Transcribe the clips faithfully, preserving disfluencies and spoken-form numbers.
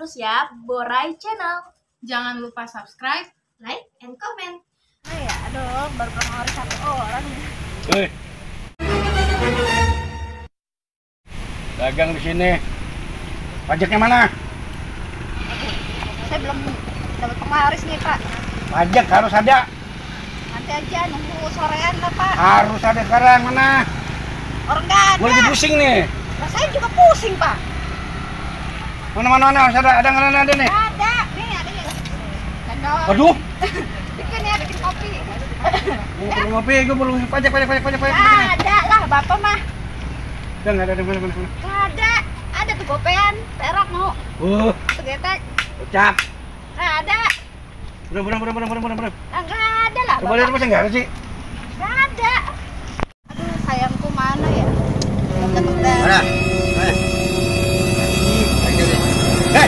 terus ya Borai Channel. Jangan lupa subscribe, like, and comment. Oh ya, aduh, baru orang satu orang. Wih, dagang di sini, pajaknya mana? Aduh, saya belum dapat penglaris nih Pak. Pajak harus ada. Nanti aja, nunggu sorean lah Pak. Harus ada sekarang, mana? Orang nggak ada. Gue lagi pusing nih. Rasanya juga pusing Pak. Mana mana mana harus ada, ada nggak ada, ada nih? Ada, nih ada nih. Cendol. Waduh. Bikin ya, bikin kopi. Gue perlu kopi, gue perlu pajak, pajak, pajak, pajak. Ada lah, bapak mah. Udah nggak ada, ada mana mana mana. Nggak ada, ada tuh gopean, perak mau. Uh. Segetek. Ucap. Nggak ada. Bener bener bener bener bener bener. Nggak ada lah. Coba lihat masa nggak ada sih. Nggak ada. Aduh sayangku mana ya? Mana? Hei,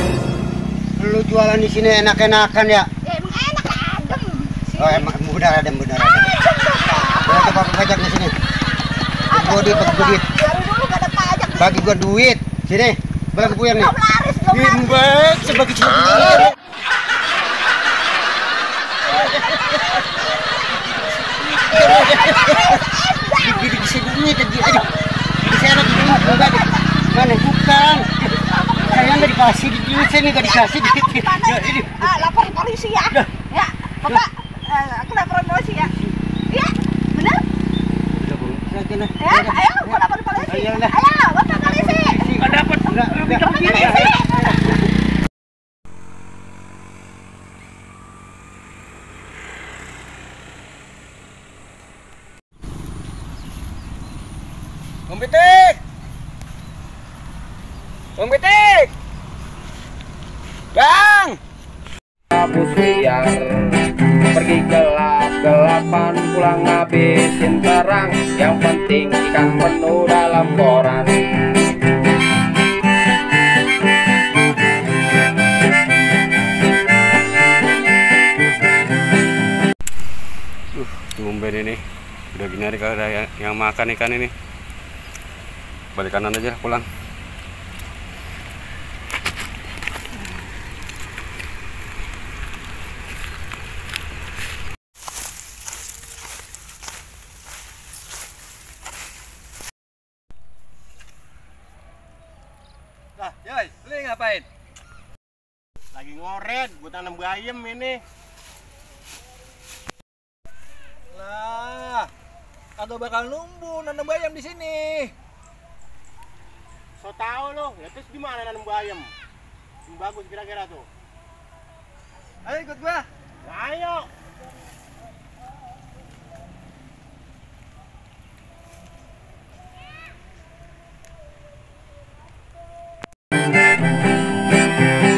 lu jualan di sini enak-enakan ya? Ya emang enak, adem. Oh emang mudah adem, mudah adem. Berapa bapak pajak di sini? Gue duit, gue duit. Dulu gak ada pajak. Bagi gue duit, sini. Bagi gue yang nih. Imbang sebagai cuma. Jadi bisa duit, jadi aduh. Bisa anak duit, enggak. Mana bukan? Saya nggak dikasih duit, saya nggak dikasih duit. Ah, lapor polisi ya. Ya, Bapak, aku lapor polisi ya. Iya, benar? Ya, ayo, aku lapor polisi. Ayo, Bapak polisi. Nggak dapat. Polisi. Bang Pitik, Bang Pitik, Bang. Aku siar, pergi gelap-gelapan, pulang ngabisin barang. Yang penting ikan penuh dalam koran. Uh, tumben ini, udah gini hari kalau ada yang, yang makan ikan ini. Balik kanan aja pulang. Lah, Joy, lu ngapain? Lagi ngoret, gua tanam bayam ini. Lah, kagak bakal numbuh nanam bayam di sini. So tau lo, ya terus gimana nanam bayam? Yang bagus kira-kira tuh. Ayo ikut gua. Nah, ayo.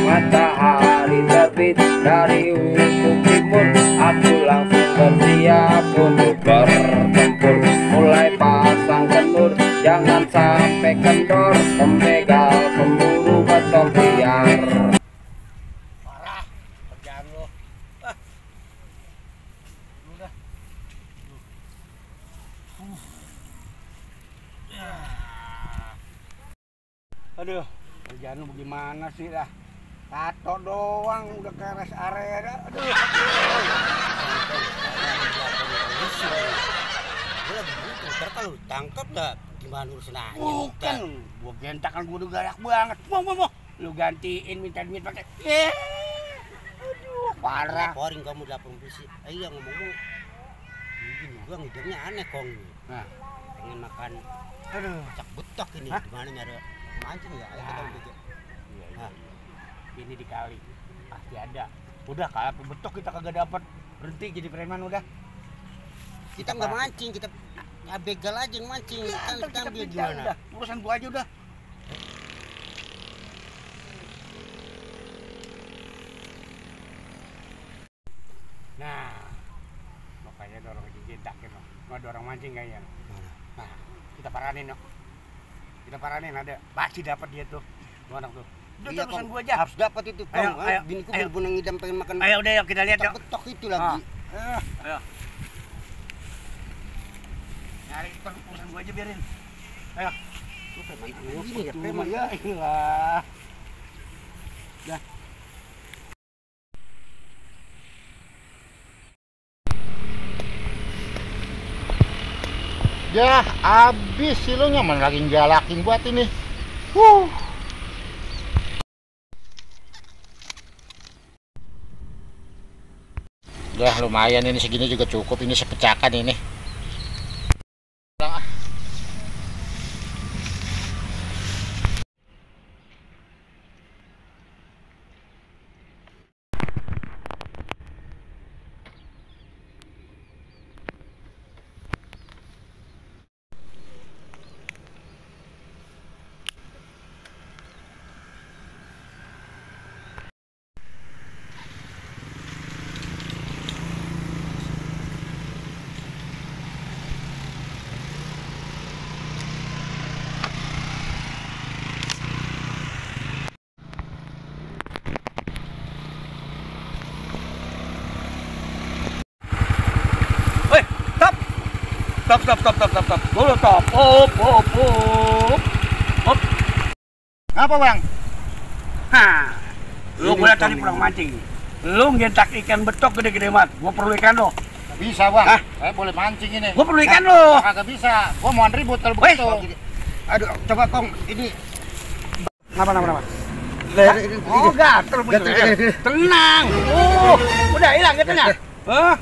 Matahari terbit dari ujung timur, aku langsung bersiap untuk bertempur. Mulai pasang kenur, jangan sampai kendor. Pembegal pemburu beton liar. Parah kerjaan lo. Ah. Udah. Uh. Ya. Aduh, kerjaan lo bagaimana sih lah? Tato doang udah keras area. Aduh. Kalau tangkap nggak gimana urusan aja? Bukan, gua gentakan gua udah galak banget. Mau mau mau, lu gantiin minta duit pakai. Yeah. Aduh, parah. Laporin kamu laporin polisi. Ayo ngomong-ngomong, ini juga ngidamnya aneh kong. Nah, pengen makan. Aduh, cak betok ini. Hah? Gimana nyari mancing ya? Ayo kita udah. Nah, ini dikali pasti ada. Udah kalau betok kita kagak dapat berhenti jadi preman udah. Kita nggak mancing kita. Ya begal aja yang mancing, ya, kan kita ambil gimana? Udah, urusan gua aja udah. Nah, makanya ada orang dijedak ya, no. Ada orang mancing kayaknya. Nah, kita paranin, no. Kita paranin ada. Pasti dapat dia tuh, tuh anak tuh. Udah iya, urusan gua aja. Harus dapat itu, Kang. Ayo, ayo, biniku berbunang ngidam pengen makan. Ayo udah, yuk kita lihat yuk. Betok itu lagi. Ah. Ayo. Cari urusan gua aja biarin. Ayo. Lu preman ini ya, preman ya. Iyalah. Dah. Ya, abis silunya mana lagi ngalakin buat ini. Huh. Udah lumayan ini, segini juga cukup, ini sepecakan ini. Stop, stop, stop, stop, stop, stop, dulu stop, op, op, op, op. Apa bang? Hah, lu boleh tadi pulang mancing. Lu ngentak ikan betok gede-gede mat, gua perlu ikan lo. Bisa bang, ah. Saya boleh mancing ini. Gua perlu ikan lo. Kagak bisa, gua mau ribut kalau begitu. Aduh, coba kong, ini. Apa nama-nama? Oh gatel, tenang. Oh, udah hilang gatelnya. Hah?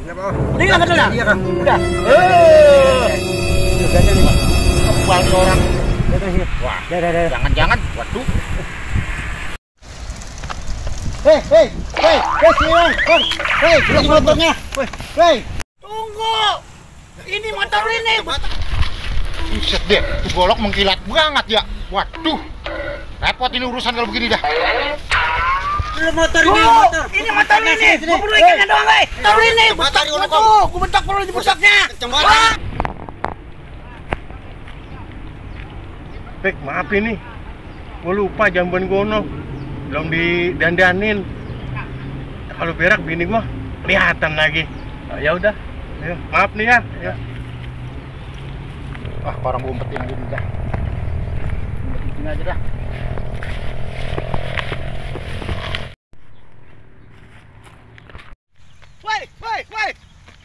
Ini nggak kena? Iya kan? Udah. Eh. Kepal orang. Wah. Jangan-jangan. Waduh. Hei, hei, hei, hei silang, kon. Hei, belok motornya. Hei. Tunggu. Ini motor ini. Buset deh. Itu golok mengkilat banget ya. Waduh. Repot ini urusan kalau begini dah. Motor ini, oh, motor. Ini motor ini. Gua perlu ikannya doang, guys. Motor ini. Bentak gua tuh. Gua bentak perlu di bentaknya. Pek, maaf ini. Gua lupa jamban gono. Belum didandanin. Kalau berak bini gua kelihatan lagi. Oh, ya udah. Maaf nih ya. Ya. Wah, orang ngumpetin gini dah. Ngumpetin aja dah.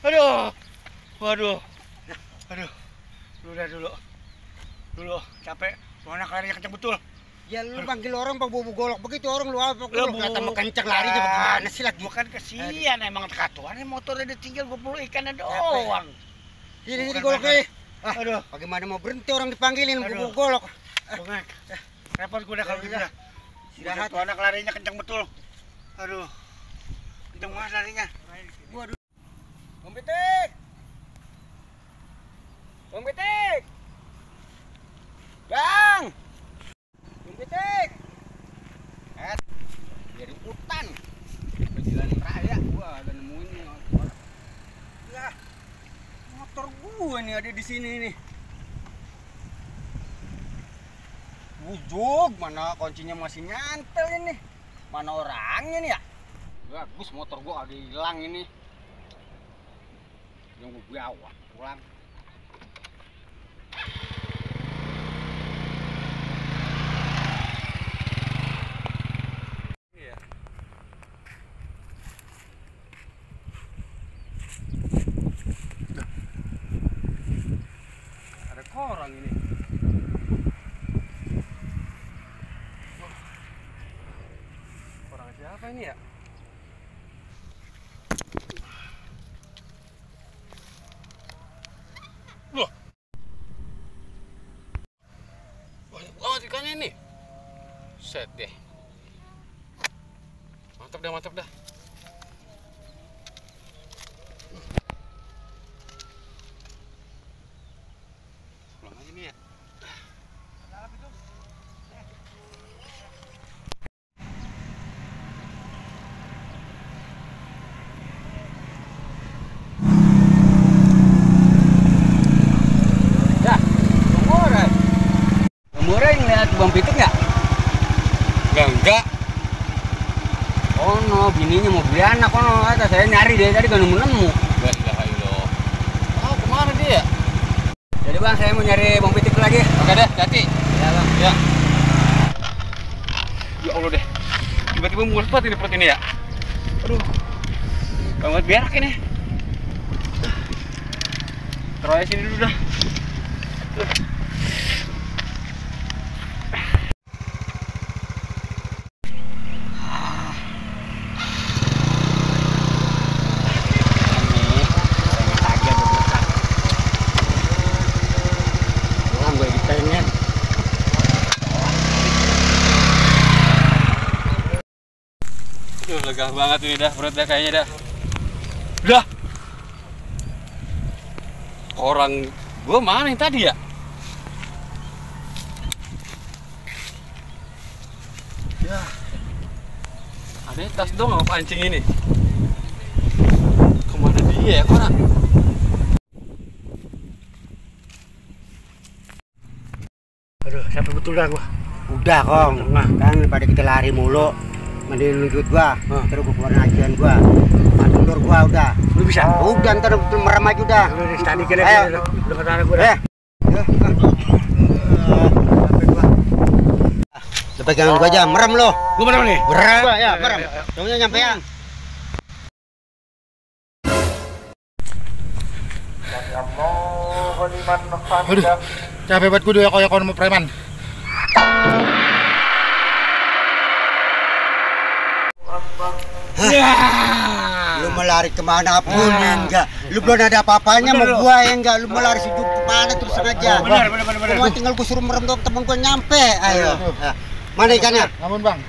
Aduh, waduh, aduh, udah dulu, dulu capek, mana larinya kenceng betul. Ya lu panggil orang pak bobo golok begitu orang lu apa? Lu kata kenceng lari juga bagaimana sih lagi? Bukan kesian emang katuannya motornya ditinggal gue perlu ikannya doang. Ini ini goloknya, aduh, bagaimana mau berhenti orang dipanggilin bobo golok? Bukan, repot gue udah kalau gitu. Sudah katuannya larinya kenceng betul, aduh, kenceng banget larinya. Bang Pitik! Bang Pitik! Bang! Bang Pitik! Eh, dari hutan. Ke jalan raya gua ada nemuin nih motor. Lah, motor gua nih ada di sini nih. Wujug, mana kuncinya masih nyantel ini. Mana orangnya nih ya? Bagus motor gua ada hilang ini. Yang gue bawa pulang. Iya. Ada korang ini. Korang siapa ini ya? Set deh, mantap dah, mantap dah. Pulang aja nih ya. Dah, Bang Bora. Bang Bora ngeliat Bang Pitik nggak? Enggak. Oh no, bininya mau beli anak, oh no, kata saya nyari dari tadi gak nemu-nemu. Gak silahkan loh. Oh kemana dia? Jadi bang, saya mau nyari Bang Pitik lagi. Oke deh, hati. Ya bang. Ya. Ya Allah deh. tiba-tiba mulus banget ini perut ini ya. Aduh, banget berak ini. Terus sini dulu dah. Tuh. Lega banget ini dah perutnya kayaknya dah. Dah. Orang gua mana yang tadi ya? Ya. Ada tas dong sama pancing ini. Kemana dia ya? Kemana? Aduh, sampai betul dah gua. Udah, Kong. Nah, kan daripada kita lari mulu. Mending ikut gua, huh. Terus gua keluar ajian gua, mundur gua udah. Lu bisa? Udah, ntar merem aja udah. Lu tadi gini gini, lu kena gua dah. Eh, lu pegangan gua aja, merem lu. Gua merem nih? Merem, ya merem. Cuma nyampe ya. Aduh, capek banget gua doyok-doyokan sama preman. Yeah. Lu mau lari kemana pun ah. Ya enggak. Lu belum ada apa-apanya sama gua ya enggak. Lu mau lari sejuk kemana terus sengaja. Benar, benar, benar. Cuma tinggal gua suruh merem doang temen gua nyampe. Ayo. Nah. Mana ikannya? Namun Bang.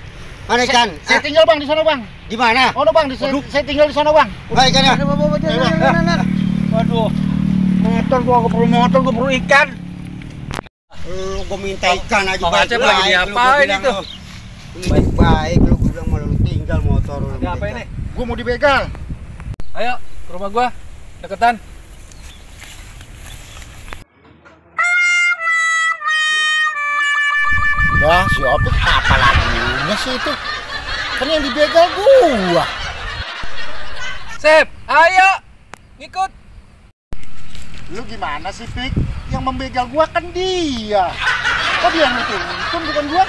Mana ikan? Saya, saya tinggal Bang di sana Bang. Di mana? Oh no, Bang, di saya, saya tinggal di sana Bang. Mana ikannya? Waduh. Motor gua gua perlu motor, gua perlu ikan. Lu gua minta ikan aja Bang. Acep lagi diapain itu? Baik-baik lu gua bilang mau tinggal motor. Ada apa ini? Gua mau dibegal. Ayo ke rumah gua, deketan. Wah, si Opik apa lagunya sih itu? Kan yang dibegal gua. Sep, ayo ngikut. Lu gimana sih, Pik? Yang membegal gua kan dia. Kok dia ngitung-ngitung bukan gua?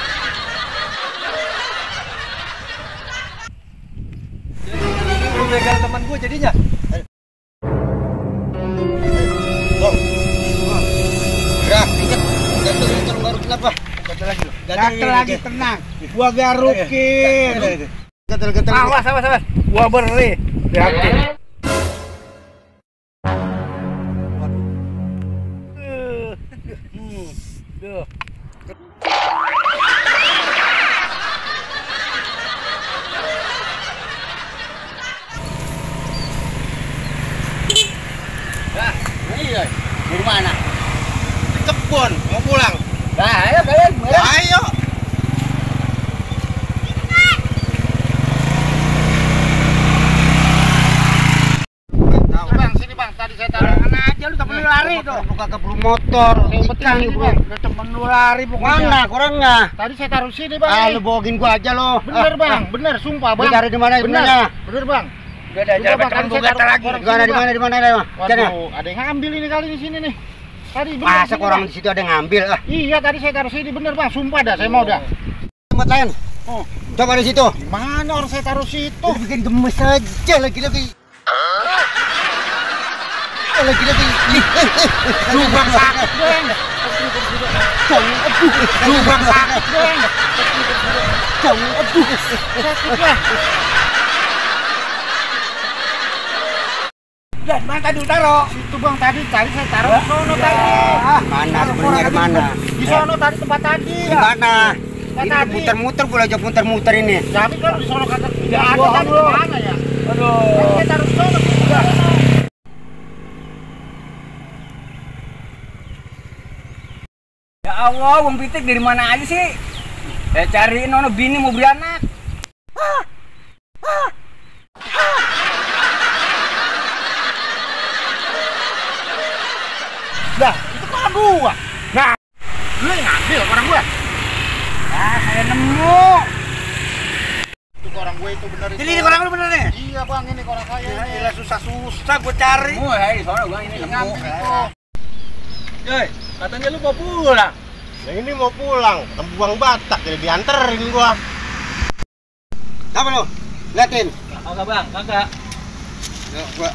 Begal teman gue jadinya. Bang, gerak, ingat, jatuh motor baru kenapa? Gatel lagi loh. Gatel lagi tenang. Gua garukin. Gatel gatel. Awas awas awas. Gua beri. Yakin. Duh. Di mana? Di kebun, mau pulang. Nah, ayo kalian, ayo. Ayo. Bang, sini Bang, tadi saya taruh mana aja lu temen lu lari tuh. Buka keburu motor. Yang penting gua temen lu lari bukan. Mana? Kurang enggak? Tadi saya taruh sini, Bang. Ah, lu bohongin gua aja lo. Bener, Bang. Bener, sumpah, Bang. Cari di mana benernya? Bener, Bang. Gak ada aja, kan gua kata lagi. Gak ada di mana di mana ada, Bang. Waduh, ada yang ngambil ini kali di sini nih. Tadi benar. Masa orang di situ ada yang ngambil ah. Iya, tadi saya taruh sini bener, Bang. Sumpah dah, saya mau dah. Tempat lain. Oh, coba di situ. Mana orang saya taruh situ? Bikin gemes aja lagi-lagi. Lagi-lagi. Lu bang sakit, Bang. Lu bang sakit, Bang. Aduh, sakitlah. Dan mana tadi taruh? Itu Bang tadi, tadi saya taruh di sono tadi. Mana sebenarnya di mana? Di sono tadi tempat tadi. Di mana? Ini muter-muter gua ajak muter-muter ini. Tapi kalau di sono kata tidak ada tadi mana ya? Aduh. Saya taruh sono juga. Ya Allah, Bang Pitik dari mana aja sih? Saya cariin ono bini mau beli anak. Dah, itu orang gua. Nah, lu yang ngambil orang gua. Ah, saya nemu. Itu orang gua itu bener itu. Jadi ini orang lu bener nih? Iya Bang, ini orang saya. Gila susah-susah gua cari. Oh, hei, soalnya gua ini nemu. Coy, katanya lu mau pulang. Ya ini mau pulang, tembuang Batak jadi dianterin gua. Apa lo? Liatin. Kagak bang, kagak. Ya gua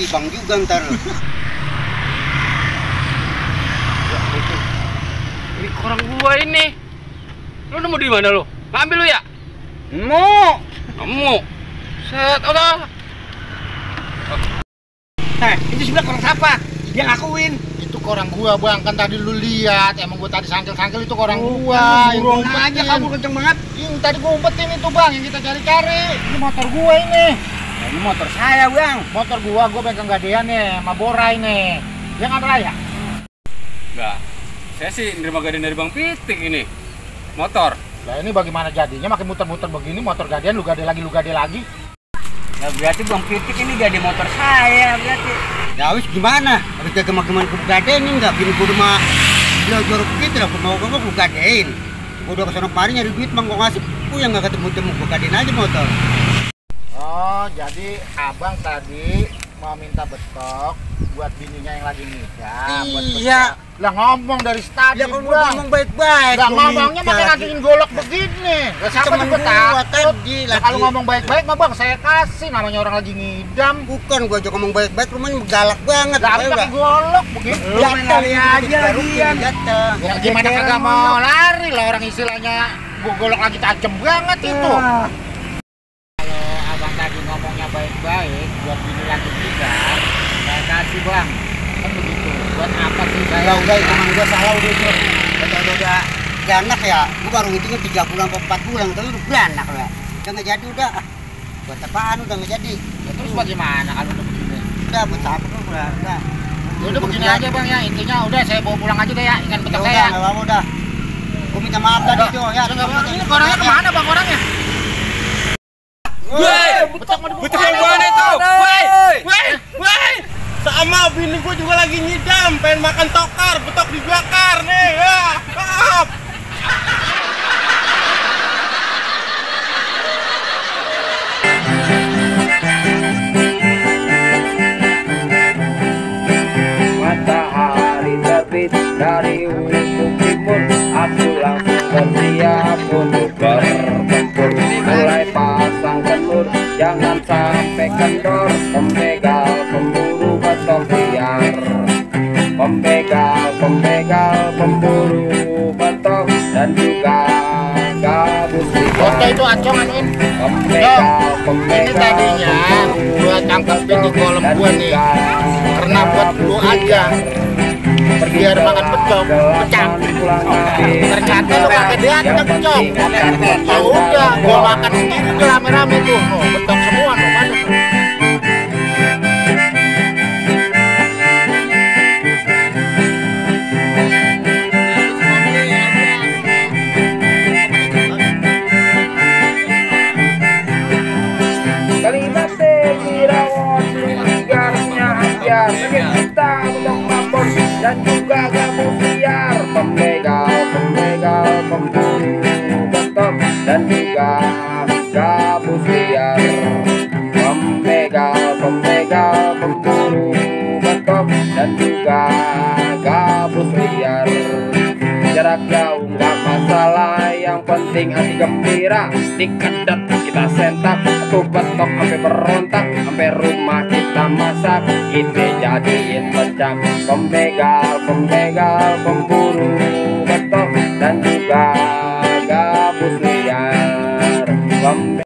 tibang juga ntar. Ini korang gua ini. Lo nemu di mana lo? Ngambil lo ya? Nemu. Nemu. Set Allah. Nah, itu sebelah korang siapa? Dia ngakuin. Itu korang gua bang, kan tadi lu lihat, emang gua tadi sangkel-sangkel itu korang oh, gua. Yang gua aja kabur kenceng banget. Yang tadi gua umpetin itu bang, yang kita cari-cari. Ini motor gua ini. Nah, ini motor saya bang. Motor gua, gua pegang gadean nih, sama Borai nih. Dia nggak beraya? Enggak. Saya sih nerima gadean dari Bang Pitik ini. Motor. Nah ini bagaimana jadinya? Makin muter-muter begini, motor gadean lu gade lagi, lu gade lagi. Nah, berarti Bang Pitik ini gade motor saya berarti. Ya wis gimana? Harus jaga mageman ku gadein ini enggak bikin kurma. Lo jorok gitu lah mau gua gadein. Gua udah kesana pari nyari duit Bang, gua ngasih ku yang enggak ketemu-temu gua gadein aja motor. Oh, jadi abang tadi mau minta bestok buat bininya yang lagi nikah. Iya. Lah ngomong dari tadi. Ya ngomong baik-baik. Lah ngomongnya pakai kakiin golok begini. Lah siapa juga takut. Kalau ngomong baik-baik mah Bang saya kasih, namanya orang lagi ngidam. Bukan gua aja ngomong baik-baik rumahnya galak banget. Lah pakai golok begini. Lu lari aja lagian. Ya gimana kagak mau lari lah orang istilahnya golok lagi tajam banget itu. Abang tadi ngomongnya baik-baik buat bini lagi tiga saya kasih bang, kan begitu. Buat apa sih saya? Enggak, enggak, emang gue salah udah itu. Udah beranak ya, gue baru hitungnya tiga bulan atau empat bulan, terus udah beranak lah. Udah nggak jadi udah, buat apaan udah nggak jadi. Ya, terus hmm. bagaimana kalau udah begini? Udah buat apa tuh udah, udah. Ya, udah begini aja bang ya, intinya udah saya bawa pulang aja deh ya, ikan petek saya. Ya udah, nggak apa udah. Gue minta maaf tadi Jo ya. Ini orangnya kemana bang orangnya? Woi, betul mana itu? Woi, woi, woi. Sama bini gua juga lagi nyidam, pengen makan tokar, betok dibakar nih. Ya, maaf. Matahari terbit dari ufuk timur, aku langsung bersiap untuk bertempur. Mulai pasang telur, jangan sampai kendor. Pembegal pemburu betok liar, pembegal pembegal pemburu betok dan juga gabus liar. Oke itu acong anuin. Pembegal pembegal. Ini tadinya gua tangkapin di kolam gua nih, karena buat gua aja. Biar makan pecong, pecah. Ternyata lu pakai dia ada pecong. Ya udah, gua makan sendiri tuh rame-rame tuh. Oh, betok semua tuh mana. Kalimat segera garnya hajar kita belum dan juga gabus liar, pembegal, pembegal, pemburu betok dan juga gabus liar, pembegal, pembegal, pemburu betok dan juga gabus liar. Jarak jauh nggak masalah, yang penting hati gembira. Dikedet kita sentak, aku betok sampai berontak, sampai rumah kita masak, kita jadiin pecah. Pembegal, pembegal, pemburu